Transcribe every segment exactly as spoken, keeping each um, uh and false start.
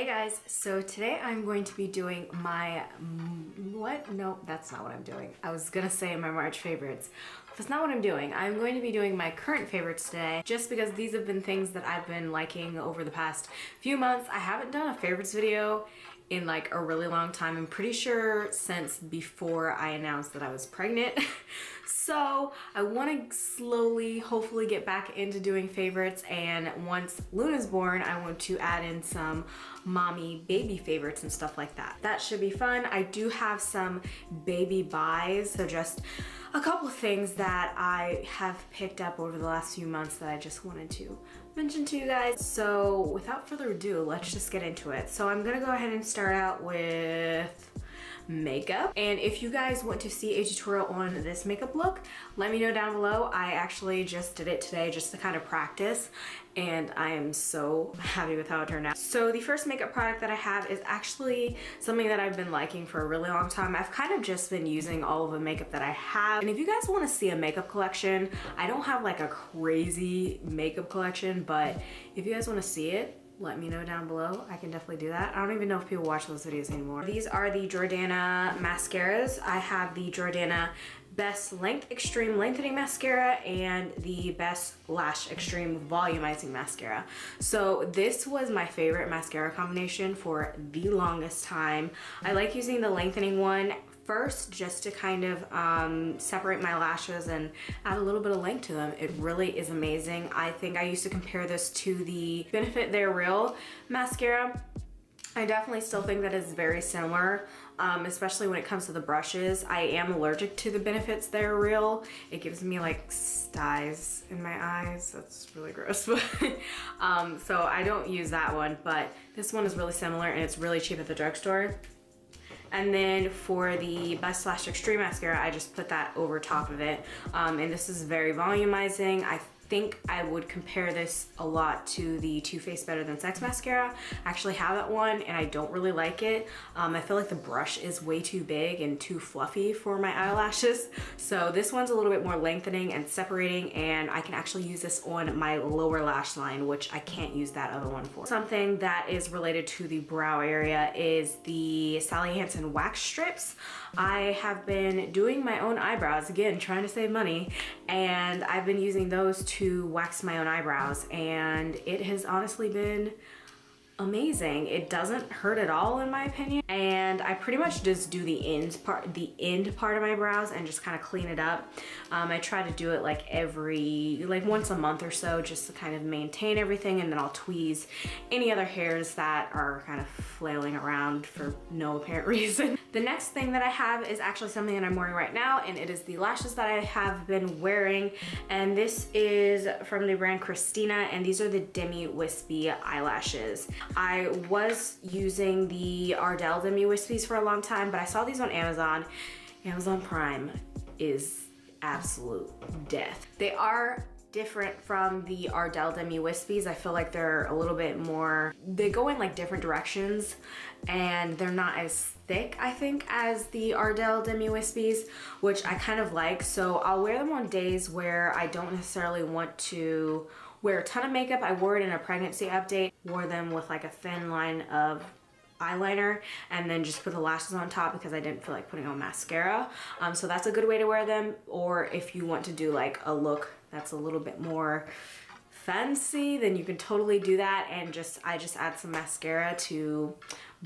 Hey guys, so today I'm going to be doing my, what? No, that's not what I'm doing. I was gonna say my March favorites. That's not what I'm doing. I'm going to be doing my current favorites today just because these have been things that I've been liking over the past few months. I haven't done a favorites video in like a really long time. I'm pretty sure since before I announced that I was pregnant. So I want to slowly, hopefully get back into doing favorites, and once Luna's born, I want to add in some mommy baby favorites and stuff like that. That should be fun. I do have some baby buys, so just a couple things that I have picked up over the last few months that I just wanted to mention to you guys. So without further ado, let's just get into it. So I'm gonna go ahead and start out with makeup, and if you guys want to see a tutorial on this makeup look, let me know down below. I actually just did it today just to kind of practice, and I am so happy with how it turned out. So the first makeup product that I have is actually something that I've been liking for a really long time. I've kind of just been using all of the makeup that I have, and if you guys want to see a makeup collection, I don't have like a crazy makeup collection, but if you guys want to see it, let me know down below. I can definitely do that. I don't even know if people watch those videos anymore. These are the Jordana mascaras. I have the Jordana Best Length Extreme Lengthening Mascara and the Best Lash Extreme Volumizing Mascara. So this was my favorite mascara combination for the longest time. I like using the lengthening one first just to kind of um, separate my lashes and add a little bit of length to them. It really is amazing. I think I used to compare this to the Benefit They're Real mascara. I definitely still think that is very similar, um, especially when it comes to the brushes. I am allergic to the Benefits They're Real. It gives me like styes in my eyes. That's really gross. But um, so I don't use that one, but this one is really similar and it's really cheap at the drugstore. And then for the Best Lash Extreme mascara, I just put that over top of it. Um, and this is very volumizing. I think I would compare this a lot to the Too Faced Better Than Sex mascara. I actually have that one and I don't really like it. Um, I feel like the brush is way too big and too fluffy for my eyelashes. So this one's a little bit more lengthening and separating, and I can actually use this on my lower lash line, which I can't use that other one for. Something that is related to the brow area is the Sally Hansen wax strips. I have been doing my own eyebrows, again, trying to save money, and I've been using those to to wax my own eyebrows, and it has honestly been amazing. It doesn't hurt at all in my opinion, and I pretty much just do the end part the end part of my brows and just kind of clean it up. um, I try to do it like every like once a month or so just to kind of maintain everything, and then I'll tweeze any other hairs that are kind of flailing around for no apparent reason. The next thing that I have is actually something that I'm wearing right now, and it is the lashes that I have been wearing, and this is from the brand Christina, and these are the Demi Wispy eyelashes. I was using the Ardell Demi Wispies for a long time, but I saw these on Amazon. Amazon Prime is absolute death. They are different from the Ardell Demi Wispies. I feel like they're a little bit more, they go in like different directions, and they're not as thick, I think, as the Ardell Demi Wispies, which I kind of like. So I'll wear them on days where I don't necessarily want to wear a ton of makeup. I wore it in a pregnancy update, wore them with like a thin line of eyeliner, and then just put the lashes on top because I didn't feel like putting on mascara. Um, so that's a good way to wear them. Or if you want to do like a look that's a little bit more fancy, then you can totally do that, and just I just add some mascara to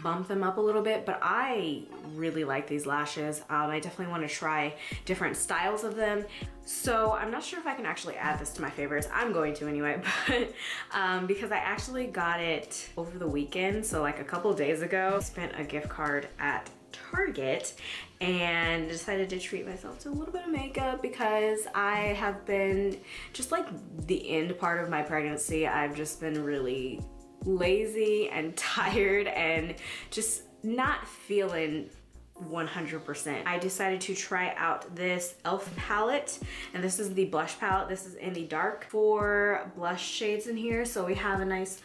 bump them up a little bit. But I really like these lashes. um, I definitely want to try different styles of them, so I'm not sure if I can actually add this to my favorites. I'm going to anyway, but um, because I actually got it over the weekend, so like a couple days ago. I spent a gift card at Target and decided to treat myself to a little bit of makeup because I have been, just like the end part of my pregnancy, I've just been really lazy and tired and just not feeling one hundred percent. I decided to try out this e l f palette, and this is the blush palette. This is in the dark. Four blush shades in here, so we have a nice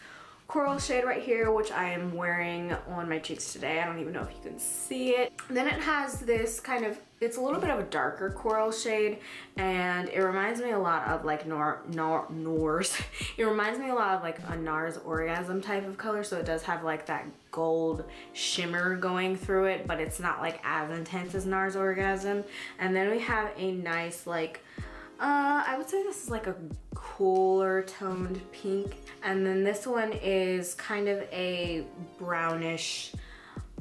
coral shade right here, which I am wearing on my cheeks today. I don't even know if you can see it. And then it has this kind of, it's a little bit of a darker coral shade, and it reminds me a lot of like Nor, Nor, Norse. It reminds me a lot of like a NARS Orgasm type of color, so it does have like that gold shimmer going through it, but it's not like as intense as NARS Orgasm. And then we have a nice like, Uh, I would say this is like a cooler toned pink. And then this one is kind of a brownish,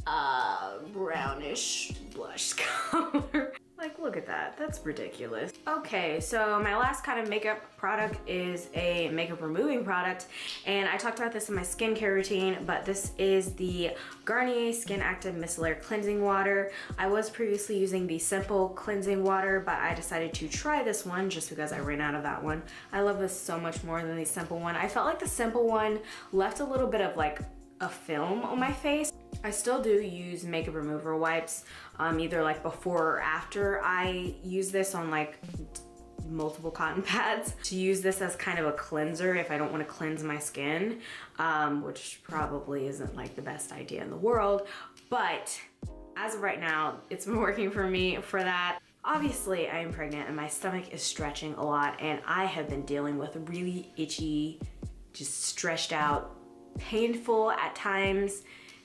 uh, brownish blush color. Like, look at that, that's ridiculous. Okay, so my last kind of makeup product is a makeup removing product, and I talked about this in my skincare routine, but this is the Garnier Skin Active Micellar Cleansing Water. I was previously using the Simple Cleansing Water, but I decided to try this one just because I ran out of that one. I love this so much more than the Simple one. I felt like the Simple one left a little bit of like a film on my face. I still do use makeup remover wipes, um, either like before or after. I use this on like multiple cotton pads to use this as kind of a cleanser if I don't want to cleanse my skin, um, which probably isn't like the best idea in the world. But as of right now, it's been working for me for that. Obviously, I am pregnant and my stomach is stretching a lot, and I have been dealing with really itchy, just stretched out, painful at times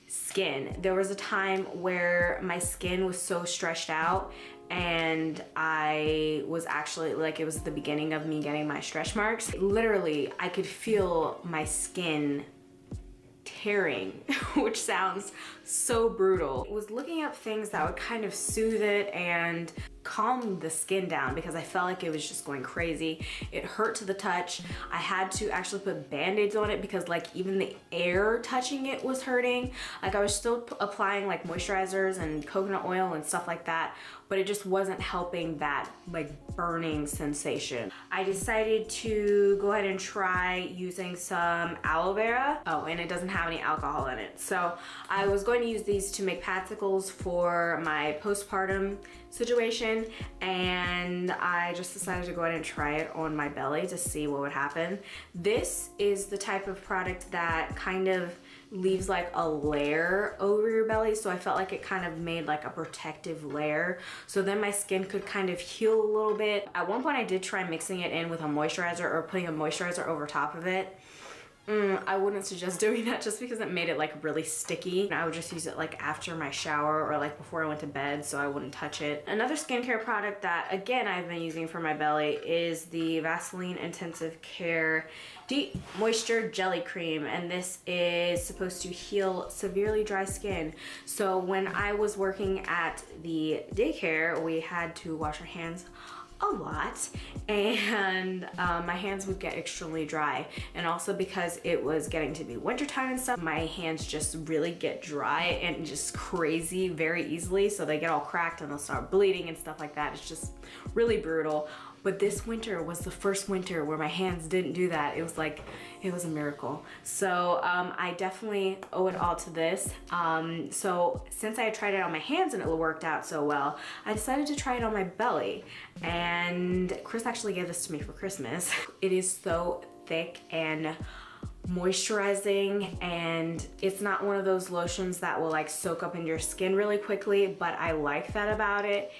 skin. There was a time where my skin was so stretched out, and I was actually like, it was the beginning of me getting my stretch marks. Literally, I could feel my skin tearing, which sounds so brutal. I was looking up things that would kind of soothe it and calm the skin down because I felt like it was just going crazy. It hurt to the touch. I had to actually put band-aids on it because like even the air touching it was hurting. Like I was still applying like moisturizers and coconut oil and stuff like that, but it just wasn't helping that like burning sensation. I decided to go ahead and try using some aloe vera. Oh, and it doesn't have any alcohol in it. So I was going to use these to make padsicles for my postpartum situation, and I just decided to go ahead and try it on my belly to see what would happen. This is the type of product that kind of leaves like a layer over your belly, so I felt like it kind of made like a protective layer, so then my skin could kind of heal a little bit. At one point I did try mixing it in with a moisturizer or putting a moisturizer over top of it. Mm, I wouldn't suggest doing that just because it made it like really sticky. And I would just use it like after my shower or like before I went to bed, so I wouldn't touch it. Another skincare product that again I've been using for my belly is the Vaseline Intensive Care Deep Moisture Jelly Cream, and this is supposed to heal severely dry skin. So when I was working at the daycare, we had to wash our hands a lot, and uh, my hands would get extremely dry, and also because it was getting to be wintertime and stuff, my hands just really get dry and just crazy very easily, so they get all cracked and they'll start bleeding and stuff like that. It's just really brutal. But this winter was the first winter where my hands didn't do that. It was like, it was a miracle. So um, I definitely owe it all to this. Um, so since I tried it on my hands and it worked out so well, I decided to try it on my belly. And Chris actually gave this to me for Christmas. It is so thick and moisturizing, and it's not one of those lotions that will like soak up into your skin really quickly, but I like that about it.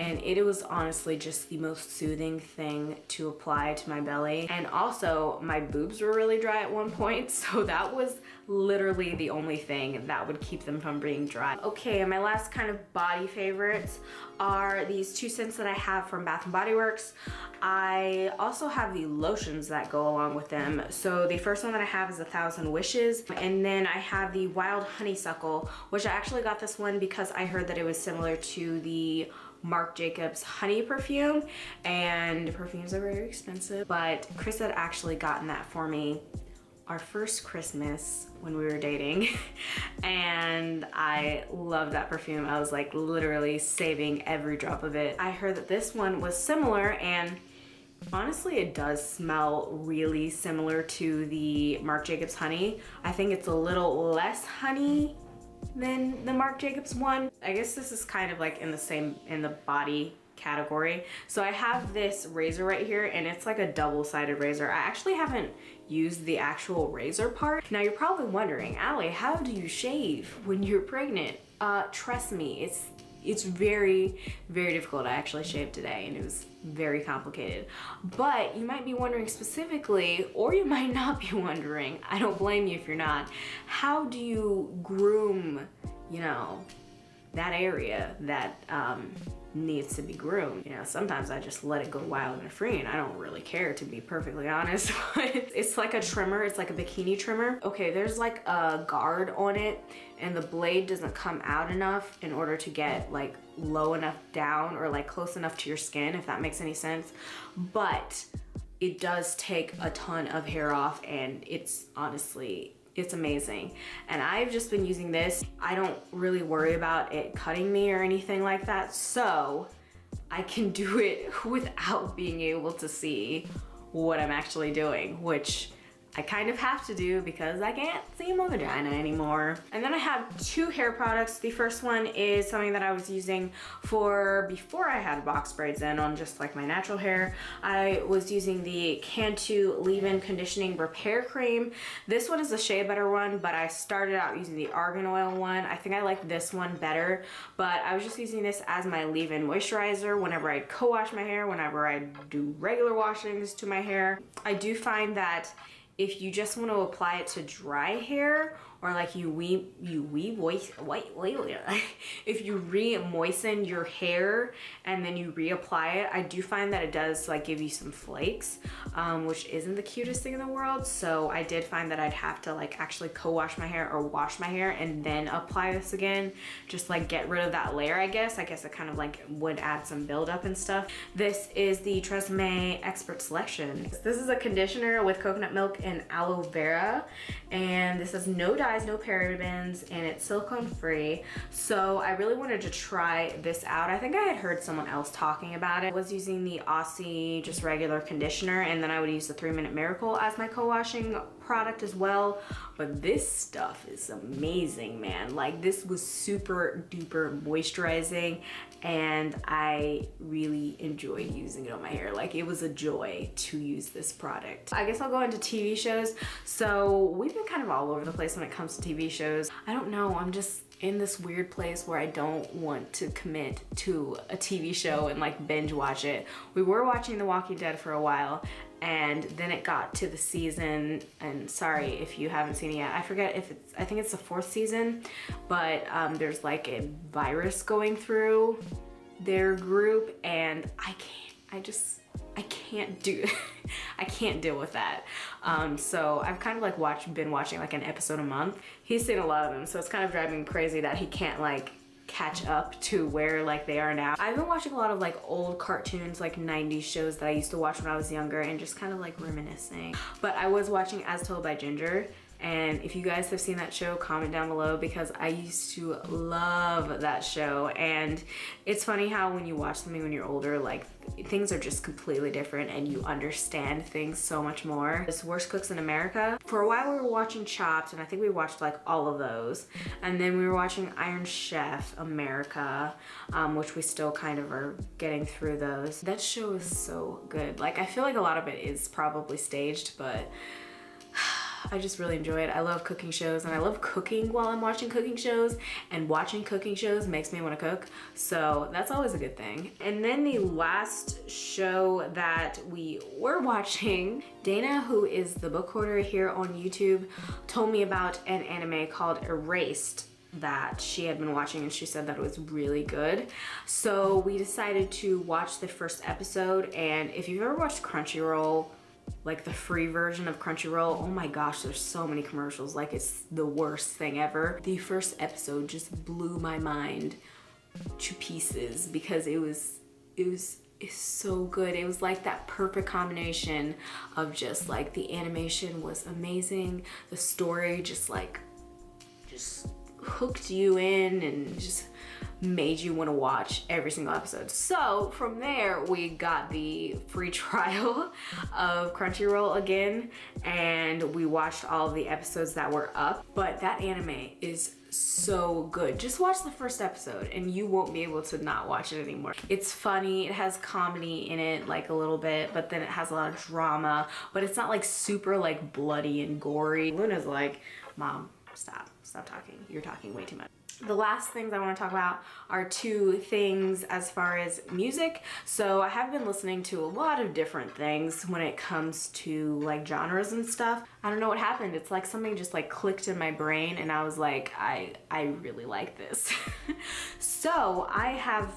And it was honestly just the most soothing thing to apply to my belly. And also, my boobs were really dry at one point, so that was literally the only thing that would keep them from being dry. Okay, and my last kind of body favorites are these two scents that I have from Bath and Body Works. I also have the lotions that go along with them. So the first one that I have is A Thousand Wishes, and then I have the Wild Honeysuckle, which I actually got this one because I heard that it was similar to the Marc Jacobs honey perfume, and perfumes are very expensive, but Chris had actually gotten that for me our first Christmas when we were dating, and I love that perfume. I was like literally saving every drop of it. I heard that this one was similar, and honestly, it does smell really similar to the Marc Jacobs honey. I think it's a little less honey than the Marc Jacobs one. I guess this is kind of like in the same, in the body category. So I have this razor right here, and it's like a double-sided razor. I actually haven't used the actual razor part. Now you're probably wondering, Allie, how do you shave when you're pregnant? Uh, trust me, it's It's very, very difficult. I actually shaved today and it was very complicated. But you might be wondering specifically, or you might not be wondering, I don't blame you if you're not, how do you groom, you know, that area that um, needs to be groomed? You know, sometimes I just let it go wild and free and I don't really care, to be perfectly honest. It's like a trimmer, it's like a bikini trimmer. Okay, there's like a guard on it and the blade doesn't come out enough in order to get like low enough down or like close enough to your skin, if that makes any sense. But it does take a ton of hair off and it's honestly, it's amazing. And I've just been using this. I don't really worry about it cutting me or anything like that, so I can do it without being able to see what I'm actually doing, which I kind of have to do because I can't see my vagina anymore. And then I have two hair products. The first one is something that I was using for before I had box braids in on just like my natural hair. I was using the Cantu Leave-In Conditioning Repair Cream. This one is a shea butter one, but I started out using the argan oil one. I think I like this one better, but I was just using this as my leave-in moisturizer whenever I co-wash my hair, whenever I do regular washings to my hair. I do find that if you just want to apply it to dry hair, or like you we you we moist white if you re-moisten your hair and then you reapply it, I do find that it does like give you some flakes, um, which isn't the cutest thing in the world. So I did find that I'd have to like actually co-wash my hair or wash my hair and then apply this again, just like get rid of that layer. I guess I guess it kind of like would add some buildup and stuff. This is the Tresemmé Expert Selection. This is a conditioner with coconut milk and aloe vera, and this is no dye, no parabens, and it's silicone free. So I really wanted to try this out. I think I had heard someone else talking about it. I was using the Aussie just regular conditioner, and then I would use the Three Minute Miracle as my co-washing product as well. But this stuff is amazing, man. Like, this was super duper moisturizing and I really enjoyed using it on my hair. Like, it was a joy to use this product. I guess I'll go into T V shows. So we've been kind of all over the place when it comes comes to T V shows. I don't know, I'm just in this weird place where I don't want to commit to a T V show and like binge watch it. We were watching The Walking Dead for a while, and then it got to the season, and sorry if you haven't seen it yet, I forget if it's, I think it's the fourth season, but um, there's like a virus going through their group, and I can't, I just, I can't do it. I can't deal with that. Um, so I've kind of like watched, been watching like an episode a month. He's seen a lot of them, so it's kind of driving me crazy that he can't like catch up to where like they are now. I've been watching a lot of like old cartoons, like nineties shows that I used to watch when I was younger, and just kind of like reminiscing. But I was watching As Told by Ginger, and if you guys have seen that show, comment down below, because I used to love that show. And it's funny how when you watch something when you're older, like things are just completely different and you understand things so much more. This Worst Cooks in America. For a while we were watching Chopped, and I think we watched like all of those. And then we were watching Iron Chef America, um, which we still kind of are getting through those. That show is so good. Like, I feel like a lot of it is probably staged, but I just really enjoy it. I love cooking shows, and I love cooking while I'm watching cooking shows, and watching cooking shows makes me want to cook, so that's always a good thing. And then the last show that we were watching, Dana, who is the book hoarder here on YouTube, told me about an anime called Erased that she had been watching, and she said that it was really good. So we decided to watch the first episode, and if you've ever watched Crunchyroll, like the free version of Crunchyroll, oh my gosh, there's so many commercials, like it's the worst thing ever. The first episode just blew my mind to pieces because it was, it was, it's so good. It was like that perfect combination of just like the animation was amazing, the story just like, just hooked you in, and just made you want to watch every single episode. So from there, we got the free trial of Crunchyroll again, and we watched all of the episodes that were up. But that anime is so good. Just watch the first episode and you won't be able to not watch it anymore. It's funny, it has comedy in it, like a little bit, but then it has a lot of drama, but it's not like super like bloody and gory. Luna's like, Mom, stop, stop talking. You're talking way too much. The last things I want to talk about are two things as far as music. So I have been listening to a lot of different things when it comes to like genres and stuff. I don't know what happened. It's like something just like clicked in my brain and I was like, I, I really like this. So I have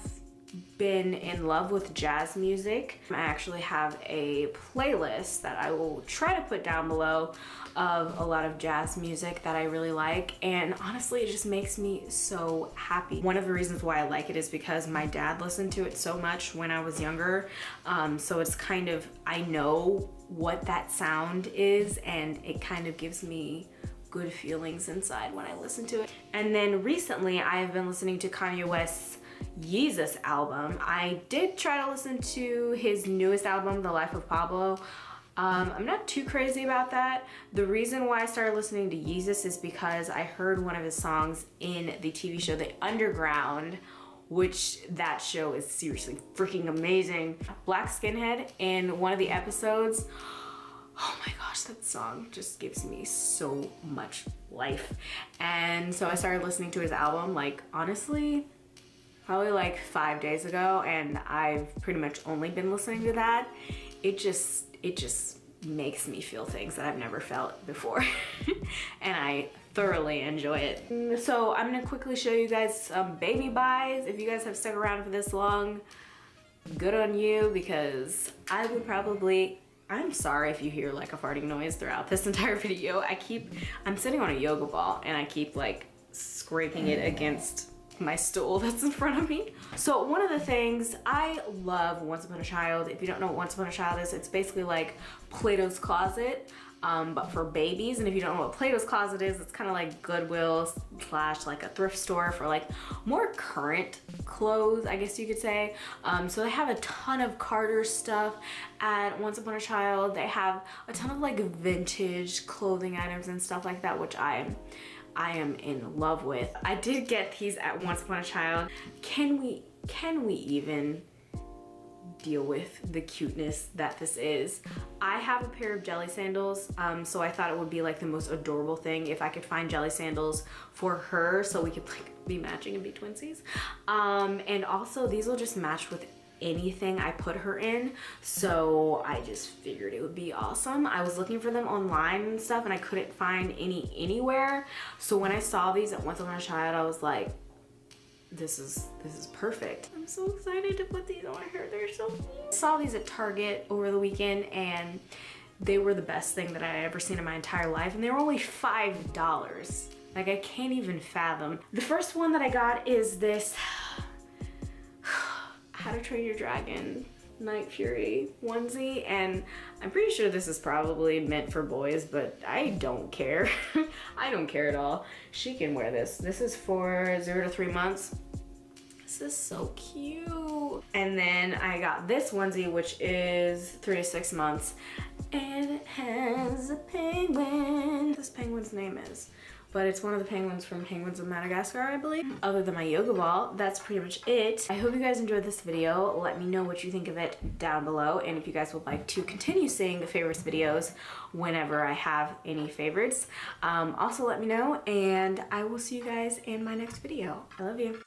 been in love with jazz music. I actually have a playlist that I will try to put down below of a lot of jazz music that I really like, and honestly it just makes me so happy. One of the reasons why I like it is because my dad listened to it so much when I was younger, um, so it's kind of, I know what that sound is and it kind of gives me good feelings inside when I listen to it. And then recently I have been listening to Kanye West's Yeezus album. I did try to listen to his newest album, The Life of Pablo. Um, I'm not too crazy about that. The reason why I started listening to Yeezus is because I heard one of his songs in the T V show The Underground, which that show is seriously freaking amazing. Black Skinhead in one of the episodes. Oh my gosh, that song just gives me so much life. And so I started listening to his album, like honestly, probably like five days ago, and I've pretty much only been listening to that. It just, it just makes me feel things that I've never felt before. And I thoroughly enjoy it. So I'm gonna quickly show you guys some baby buys. If you guys have stuck around for this long, good on you, because I would probably, I'm sorry if you hear like a farting noise throughout this entire video. I keep, I'm sitting on a yoga ball and I keep like scraping it against my stool that's in front of me. So one of the things, I love Once Upon a Child. If you don't know what Once Upon a Child is, it's basically like Plato's Closet, um, but for babies. And if you don't know what Plato's Closet is, it's kind of like Goodwill slash like a thrift store for like more current clothes, I guess you could say. Um, so they have a ton of Carter's stuff at Once Upon a Child. They have a ton of like vintage clothing items and stuff like that, which I'm I am in love with. I did get these at Once Upon a Child. Can we, can we even deal with the cuteness that this is? I have a pair of jelly sandals, um, so I thought it would be like the most adorable thing if I could find jelly sandals for her so we could like be matching and be twinsies. Um, and also these will just match with anything I put her in, so I just figured it would be awesome. I was looking for them online and stuff and I couldn't find any anywhere, so when I saw these at Once Upon a Child I was like, this is this is perfect. I'm so excited to put these on her, they're so cute. I saw these at Target over the weekend and they were the best thing that I had ever seen in my entire life, and they were only five dollars. Like, I can't even fathom. The first one that I got is this How to Train Your Dragon Night Fury onesie, and I'm pretty sure this is probably meant for boys, but I don't care. I don't care at all. She can wear this. This is for zero to three months. This is so cute. And then I got this onesie, which is three to six months, and it has a penguin. This penguin's name is, but it's one of the penguins from Penguins of Madagascar, I believe. Other than my yoga ball, that's pretty much it. I hope you guys enjoyed this video. Let me know what you think of it down below, and if you guys would like to continue seeing the favorites videos whenever I have any favorites. Um, also let me know, and I will see you guys in my next video. I love you.